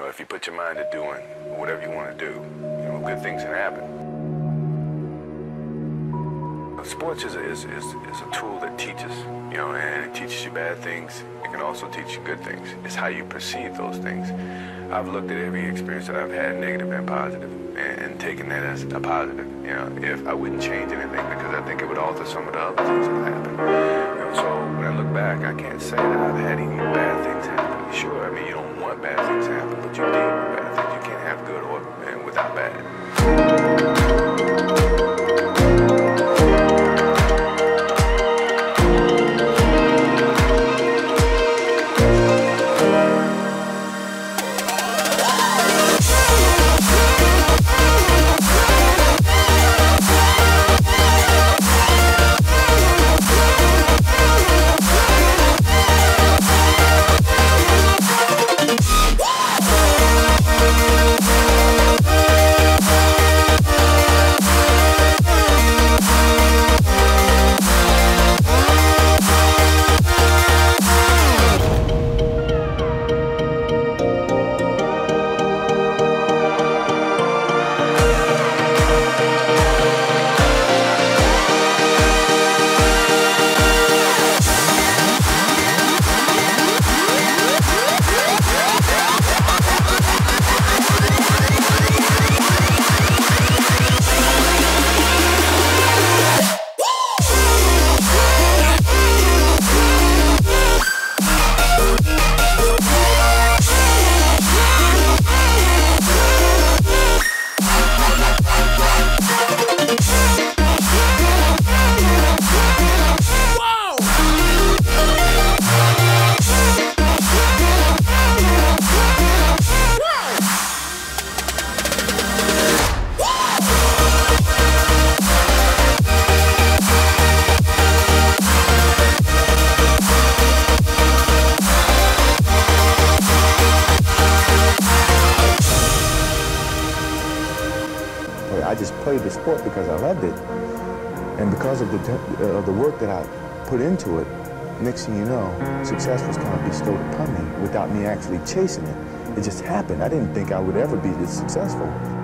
You know, if you put your mind to doing whatever you want to do, you know, good things can happen. Sports is a tool that teaches, you know, and it teaches you bad things. It can also teach you good things. It's how you perceive those things. I've looked at every experience that I've had, negative and positive, and taken that as a positive. You know, if I wouldn't change anything, because I think it would alter some of the other things that happened. You know, so when I look back, I can't say that I've had any bad things happen. Sure, I mean, you don't want bad things to happen, but you do bad things. You can't have good or and without bad. I just played the sport because I loved it, and because of the work that I put into it, next thing you know, success was kind of bestowed upon me without me actually chasing it. It just happened. I didn't think I would ever be this successful.